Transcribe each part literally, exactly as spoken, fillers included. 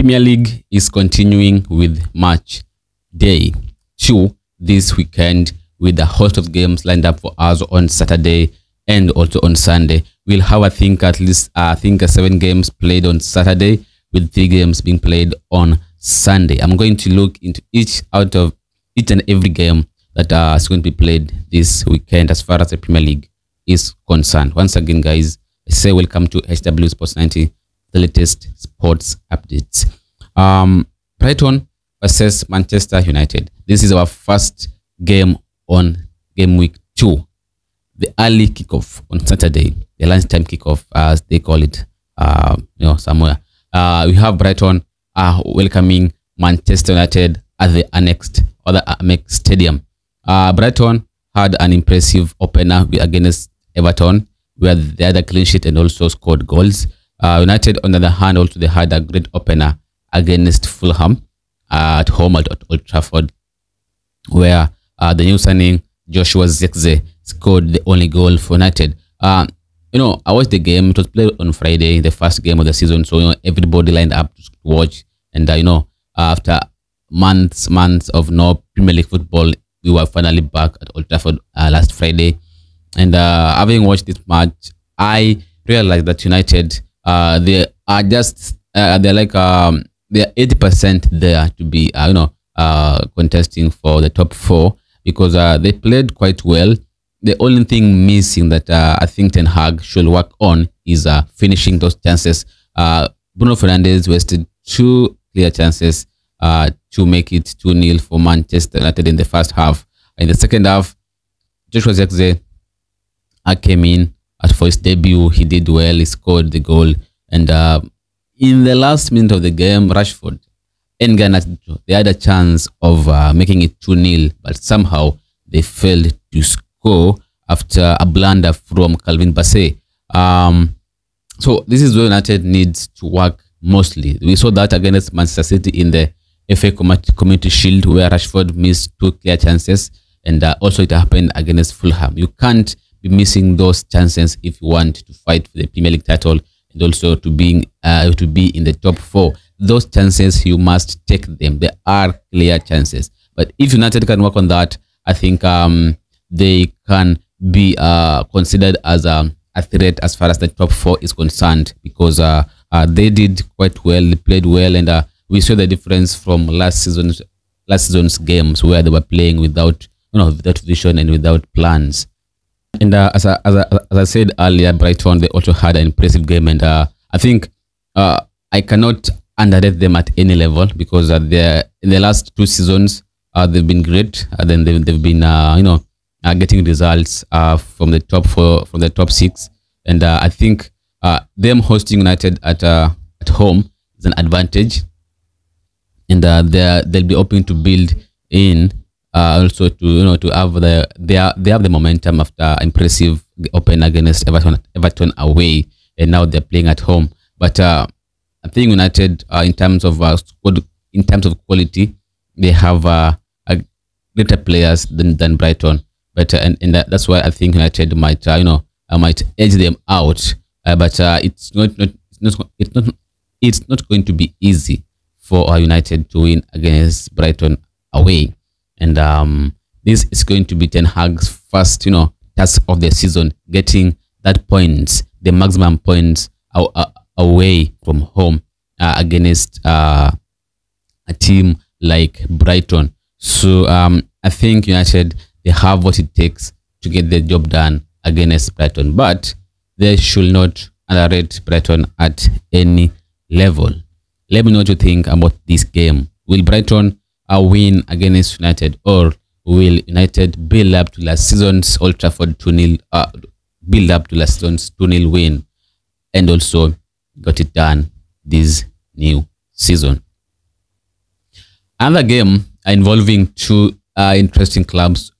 Premier League is continuing with match day two this weekend with a host of games lined up for us on Saturday and also on Sunday. We'll have, I think, at least uh, I think uh, seven games played on Saturday with three games being played on Sunday. I'm going to look into each out of each and every game that uh, is going to be played this weekend as far as the Premier League is concerned. Once again, guys, I say welcome to H W Sports ninety, the latest sports updates. Um, Brighton versus Manchester United. This is our first game on game week two. The early kickoff on Saturday, the lunchtime kickoff, as they call it, uh, you know, somewhere. Uh, we have Brighton uh, welcoming Manchester United at the annexed or the Amex Stadium. Uh, Brighton had an impressive opener against Everton, where they had a clean sheet and also scored goals. Uh, United, on the other hand, also they had a great opener against Fulham uh, at home at, at Old Trafford, where uh, the new signing Joshua Zekze scored the only goal for United. Uh, you know, I watched the game. It was played on Friday, the first game of the season, so you know everybody lined up to watch. And uh, you know, after months, months of no Premier League football, we were finally back at Old Trafford uh, last Friday. And uh, having watched this match, I realized that United, uh, they are just uh, they're like um, they're eighty percent there to be uh, you know uh, contesting for the top four, because uh, they played quite well. The only thing missing that uh, I think Ten Hag should work on is uh, finishing those chances. Uh, Bruno Fernandes wasted two clear chances uh, to make it two nil for Manchester United in the first half. In the second half, Joshua Zekze I came in at for his debut. He did well. He scored the goal. And uh, in the last minute of the game, Rashford and Ghana, they had a chance of uh, making it two nil, but somehow they failed to score after a blunder from Calvin Bassey. Um, so this is where United needs to work mostly. We saw that against Manchester City in the F A Community Shield, where Rashford missed two clear chances. And uh, also it happened against Fulham. You can't be missing those chances if you want to fight for the Premier League title and also to being uh, to be in the top four. Those chances, you must take them. They are clear chances. But if United can work on that, I think um they can be uh considered as a, a threat as far as the top four is concerned, because uh, uh they did quite well. They played well, and uh, we saw the difference from last season's last season's games, where they were playing without you know without vision and without plans. And uh, as, I, as, I, as I said earlier, Brighton, they also had an impressive game. And uh, I think uh, I cannot underrate them at any level, because uh, they're, in the last two seasons, uh, they've been great. And then they've, they've been, uh, you know, uh, getting results uh, from the top four, from the top six. And uh, I think uh, them hosting United at uh, at home is an advantage. And uh, they'll be hoping to build in. Uh, also to you know to have the they are they have the momentum after impressive open against Everton Everton away, and now they're playing at home. But uh, I think United uh, in terms of uh, squad, in terms of quality, they have uh, a greater players than, than Brighton. But uh, and, and that's why I think United might uh, you know I might edge them out. Uh, but uh, it's not, not it's not it's not it's not going to be easy for uh, United to win against Brighton away. And um, this is going to be Ten Hag's first, you know, task of the season, getting that points, the maximum points out, uh, away from home uh, against uh, a team like Brighton. So um, I think United, they have what it takes to get the job done against Brighton, but they should not underrate Brighton at any level. Let me know what you think about this game. Will Brighton a win against United, or will United build up to last season's Old Trafford two nil uh, build up to last season's two nil win and also got it done this new season? Another game involving two uh, interesting clubs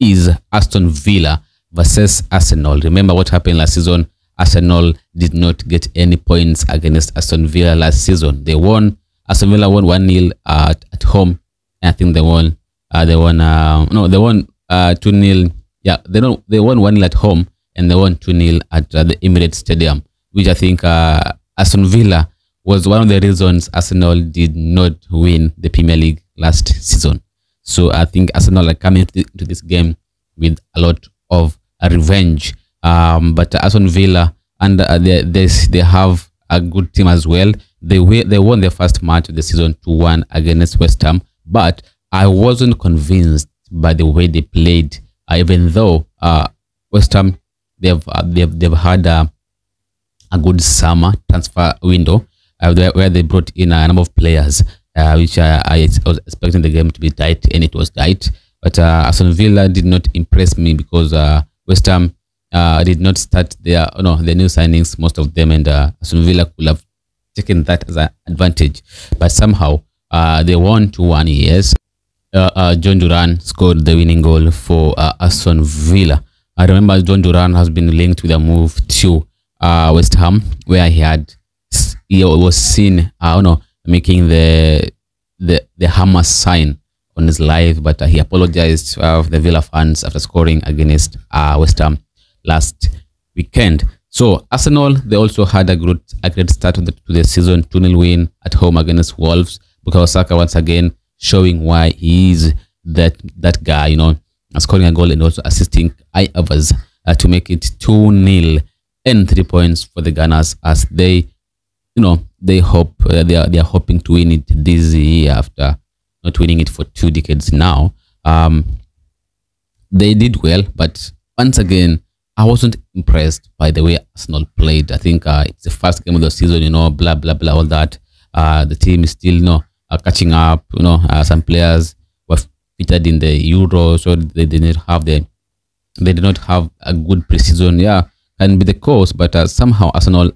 is Aston Villa versus Arsenal. Remember what happened last season? Arsenal did not get any points against Aston Villa last season. They won. Aston Villa won one nil uh, at home. I think they won. Uh, they won. Uh, no, they won uh, two nil. Yeah, they don't. They won one nil at home, and they won two nil at uh, the Emirates Stadium, which I think uh, Aston Villa was one of the reasons Arsenal did not win the Premier League last season. So I think Arsenal are coming to this game with a lot of revenge. Um, but Aston Villa, and uh, they, they, they have a good team as well. They, they won their first match of the season two one against West Ham. But I wasn't convinced by the way they played, uh, even though uh, West Ham, they've, uh, they've, they've had a, a good summer transfer window uh, where they brought in a number of players, uh, which I, I was expecting the game to be tight, and it was tight. But uh, Aston Villa did not impress me because uh, West Ham uh, did not start their, no, their new signings, most of them, and uh, Aston Villa could have taken that as an advantage. But somehow, uh, they won two one, yes. Uh, uh, John Duran scored the winning goal for uh, Aston Villa. I remember John Duran has been linked with a move to uh, West Ham, where he had he was seen, I don't know, making the the the hammer sign on his live, but uh, he apologized to uh, the Villa fans after scoring against uh, West Ham last weekend. So Arsenal, they also had a good a great start to the, to the season, two nil win at home against Wolves. Bukayo Saka once again showing why he is that that guy, you know, scoring a goal and also assisting I others uh, to make it two nil and three points for the Gunners, as they, you know, they hope uh, they are they are hoping to win it this year after not winning it for two decades now. Um, they did well, but once again, I wasn't impressed by the way Arsenal played. I think uh, it's the first game of the season, you know, blah blah blah, all that. Uh, the team is still, you know, Uh, catching up, you know. Uh, some players were fitted in the Euro, so they did not have the, they did not have a good precision. Yeah, and be the cause, but uh, somehow Arsenal,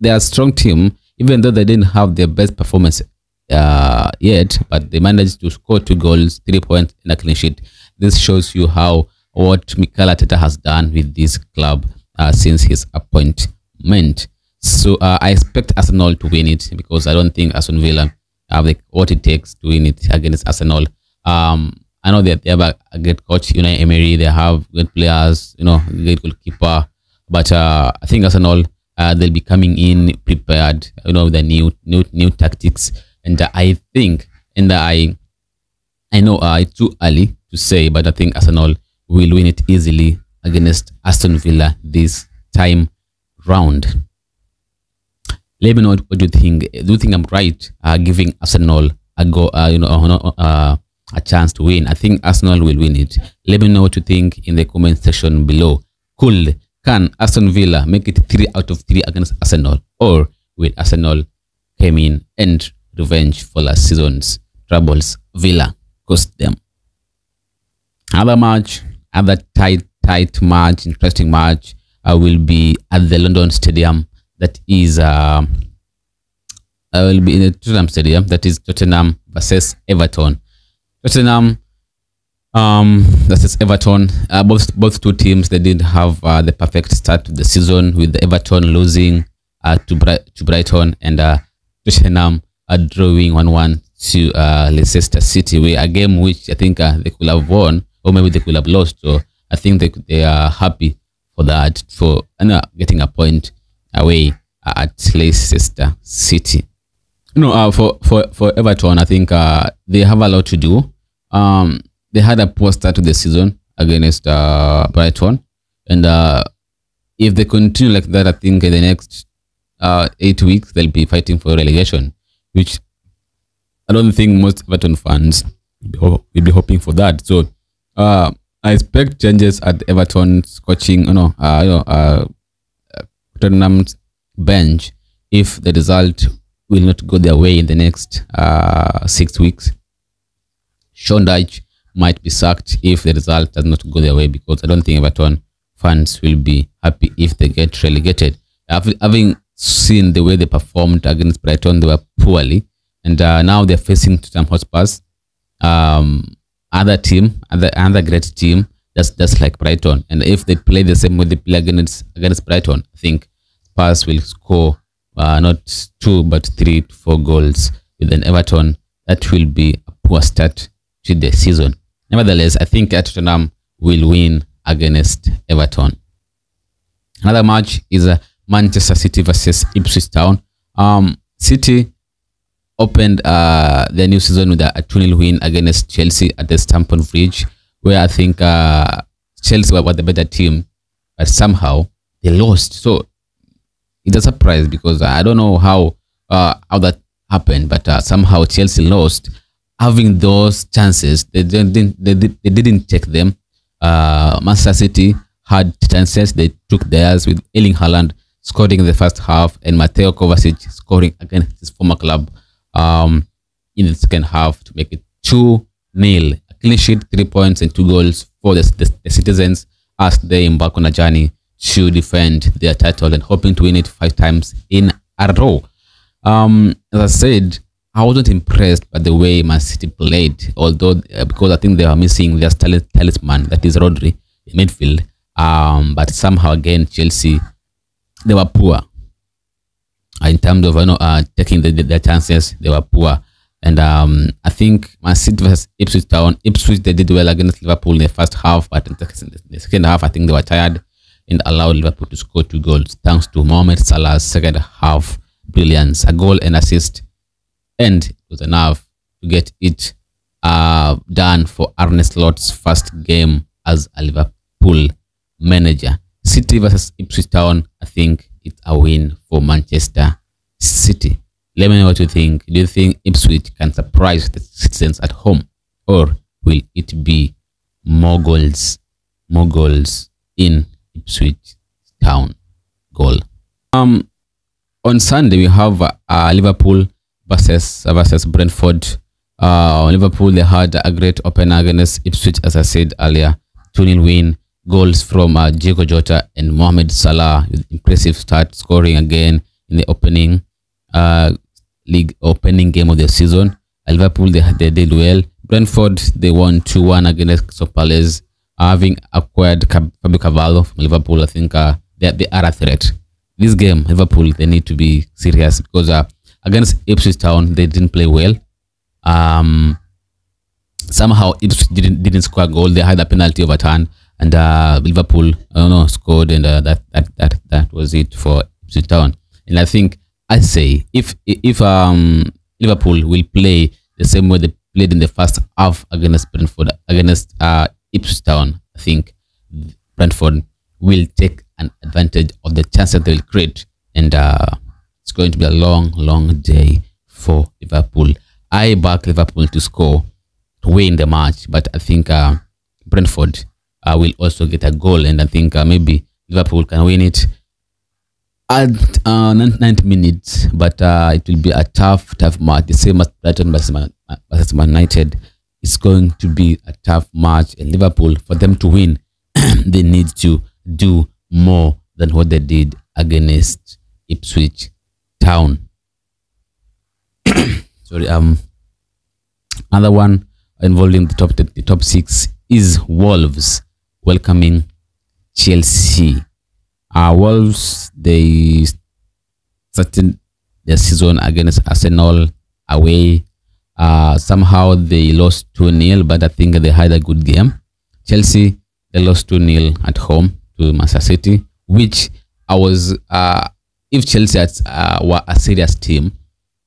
they are a strong team, even though they didn't have their best performance uh, yet. But they managed to score two goals, three points, and a clean sheet. This shows you how what Mikel Arteta has done with this club uh, since his appointment. So uh, I expect Arsenal to win it, because I don't think Aston Villa have like what it takes to win it against Arsenal. Um, I know that they have a, a great coach, you know, Emery. They have great players, you know, great goalkeeper. But uh, I think Arsenal, uh, they'll be coming in prepared, you know, with the new new new tactics. And uh, I think, and uh, I, I know uh, it's too early to say, but I think Arsenal will win it easily against Aston Villa this time round. Let me know what you think. Do you think I'm right uh, giving Arsenal a go, uh, you know, uh, a chance to win? I think Arsenal will win it. Let me know what you think in the comment section below. Cool. Can Aston Villa make it three out of three against Arsenal? Or will Arsenal come in and revenge for last season's troubles? Villa cost them. Other match, other tight, tight match, interesting match uh, will be at the London Stadium. That is, uh, I will be in the Tottenham Stadium. That is Tottenham versus Everton. Tottenham um, versus Everton. Uh, both both two teams, they did have uh, the perfect start to the season, with Everton losing uh, to Bri to Brighton, and uh, Tottenham are drawing one one to uh, Leicester City, where a game which I think uh, they could have won, or maybe they could have lost. So I think they they are happy for that, for uh, getting a point away at Leicester City. You know, uh, for, for, for Everton, I think uh, they have a lot to do. Um, they had a poor start to the season against uh, Brighton. And uh, if they continue like that, I think in the next uh, eight weeks, they'll be fighting for relegation, which I don't think most Everton fans will be hoping for that. So uh, I expect changes at Everton's coaching, you know, uh, you know, uh, Tottenham's bench if the result will not go their way in the next uh, six weeks. Sean Dyche might be sacked if the result does not go their way, because I don't think Everton fans will be happy if they get relegated. Having seen the way they performed against Brighton, they were poorly, and uh, now they're facing Tottenham Hotspurs, um, other team, other, other great team, just just like Brighton. And if they play the same way they play against against Brighton, I think Spurs will score uh, not two but three to four goals with an Everton that will be a poor start to the season. Nevertheless, I think Tottenham will win against Everton. Another match is uh, Manchester City versus Ipswich Town. Um, City opened uh, their new season with a two nil win against Chelsea at the Stamford Bridge, where I think uh, Chelsea were the better team, but somehow they lost. So it's a surprise because I don't know how uh, how that happened, but uh, somehow Chelsea lost, having those chances. They didn't they, did, they didn't take them. Uh, Manchester City had chances, they took theirs, with Erling Haaland scoring in the first half and Mateo Kovacic scoring against his former club um, in the second half to make it two nil. A clean sheet, three points and two goals for the, the, the citizens as they embark on a journey to defend their title and hoping to win it five times in a row. Um, as I said, I wasn't impressed by the way Man City played, although uh, because I think they are missing their talisman, that is Rodri in midfield. Um, but somehow again, Chelsea, they were poor uh, in terms of you know uh, taking the, the, their chances. They were poor, and um, I think Man City versus Ipswich Town, Ipswich they did well against Liverpool in the first half, but in the second half, I think they were tired and allowed Liverpool to score two goals thanks to Mohamed Salah's second half brilliance, a goal and assist. And it was enough to get it uh, done for Arne Slot's first game as a Liverpool manager. City versus Ipswich Town, I think it's a win for Manchester City. Let me know what you think. Do you think Ipswich can surprise the citizens at home, or will it be more goals, more goals in Ipswich Town goal? Um, on Sunday we have uh, uh, Liverpool versus versus Brentford. Uh, Liverpool, they had a great opener against Ipswich, as I said earlier, two nil win. Goals from uh, Diego Jota and Mohamed Salah with impressive start, scoring again in the opening uh, league opening game of the season. Liverpool, they, they did well. Brentford, they won two one against Crystal Palace, having acquired Fabio Carvalho from Liverpool. I think uh, they, they are a threat. This game, Liverpool, they need to be serious because uh, against Ipswich Town, they didn't play well. Um, somehow Ipswich didn't didn't score a goal. They had a penalty overturned, and uh, Liverpool, I don't know, scored, and uh, that that that that was it for Ipswich Town. And I think I say if if um Liverpool will play the same way they played in the first half against Brentford, against uh Ipswich Town, I think Brentford will take an advantage of the chances they will create, and uh. It's going to be a long, long day for Liverpool. I back Liverpool to score, to win the match, but I think uh, Brentford uh, will also get a goal, and I think uh, maybe Liverpool can win it at uh, ninety minutes, but uh, it will be a tough, tough match. The same as Brighton versus Man United. It's going to be a tough match, and Liverpool, for them to win, they need to do more than what they did against Ipswich Town. Sorry. Um. Another one involving the top the, the top six is Wolves welcoming Chelsea. Uh Wolves, they started their season against Arsenal away. Uh somehow they lost two nil, but I think they had a good game. Chelsea, they lost two nil at home to Manchester City, which I was uh. If Chelsea had, uh, were a serious team,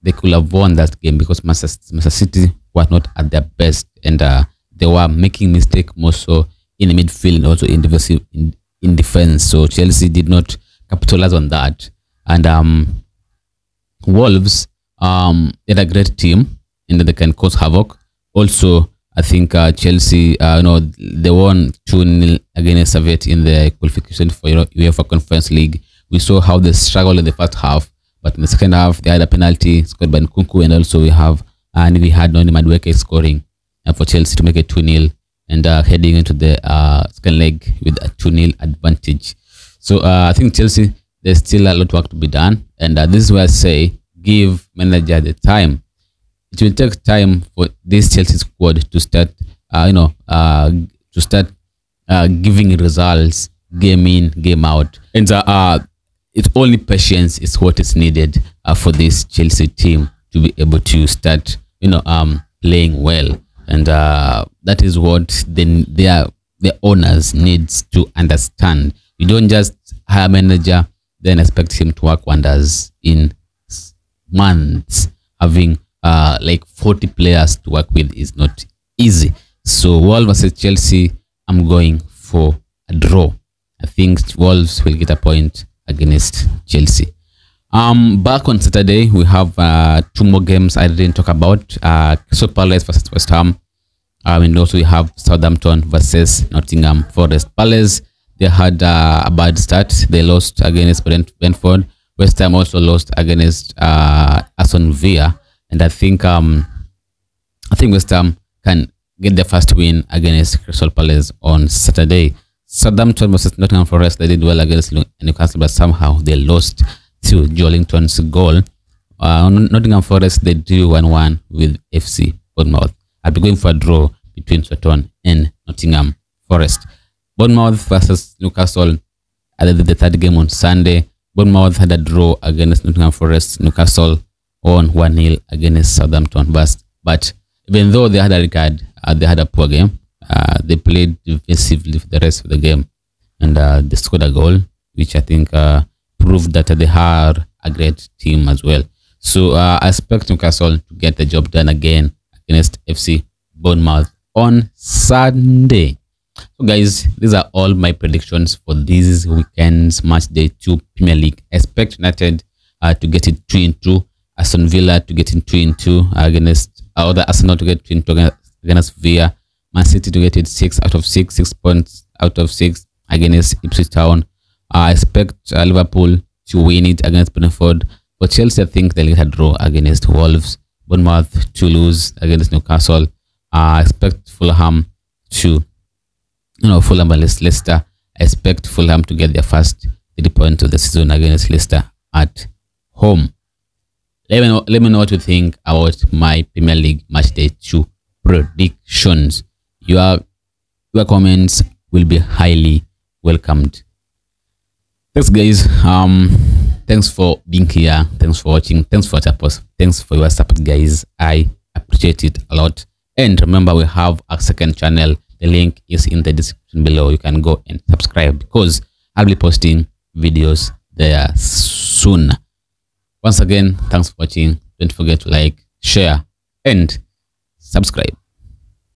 they could have won that game because Manchester City were not at their best, and uh, they were making mistakes more so in the midfield and also in defensive in, in defense. So Chelsea did not capitalize on that. And um, Wolves, um, they're a great team and they can cause havoc. Also, I think uh, Chelsea, uh, you know, they won two nil against Soviet in the qualification for UEFA Conference League. We saw how they struggled in the first half, but in the second half, they had a penalty scored by Nkunku, and also we have and we had Noni Madueke scoring uh, for Chelsea to make it two nil, and uh, heading into the uh, second leg with a two nil advantage. So uh, I think Chelsea, there's still a lot of work to be done, and uh, this is where I say give manager the time. It will take time for this Chelsea squad to start, uh, you know, uh, to start uh, giving results game in, game out, and uh. uh it's only patience is what is needed uh, for this Chelsea team to be able to start, you know, um, playing well, and uh, that is what then their their owners needs to understand. You don't just hire a manager then expect him to work wonders in months. Having uh, like forty players to work with is not easy. So Wolves versus Chelsea, I'm going for a draw. I think Wolves will get a point against Chelsea. Um, back on Saturday, we have uh, two more games I didn't talk about. Uh, Crystal Palace versus West Ham. Um, and also we have Southampton versus Nottingham Forest. Palace, they had uh, a bad start. They lost against Brentford. West Ham also lost against uh, Aston Villa. And I think um, I think West Ham can get the first win against Crystal Palace on Saturday. Southampton versus Nottingham Forest, they did well against Newcastle, but somehow they lost to Joelinton's goal. Uh, Nottingham Forest, they drew one one with F C Bournemouth. I'll be going for a draw between Sutton and Nottingham Forest. Bournemouth versus Newcastle, at the third game on Sunday. Bournemouth had a draw against Nottingham Forest. Newcastle on one nil against Southampton. But even though they had a record, uh, they had a poor game. Uh, they played defensively for the rest of the game. And uh, they scored a goal, which I think uh, proved that they are a great team as well. So uh, I expect Newcastle to get the job done again against F C Bournemouth on Sunday. So guys, these are all my predictions for this weekend's match day two Premier League. I expect United uh, to get it two in two, Aston Villa to get it two in two against uh, other Arsenal to get two in two against, against Villa, Man City to get it six out of six, six points out of six against Ipswich Town. Uh, I expect uh, Liverpool to win it against Brentford. For Chelsea, I think they'll get a draw against Wolves. Bournemouth to lose against Newcastle. Uh, I expect Fulham to You know, Fulham against Leicester. I expect Fulham to get their first three points of the season against Leicester at home. Let me know, let me know what you think about my Premier League match day two predictions. Your, your comments will be highly welcomed. Thanks, guys. Um, thanks for being here. Thanks for watching. Thanks for your support. Thanks for your support, guys. I appreciate it a lot. And remember, we have a second channel. The link is in the description below. You can go and subscribe because I'll be posting videos there soon. Once again, thanks for watching. Don't forget to like, share, and subscribe.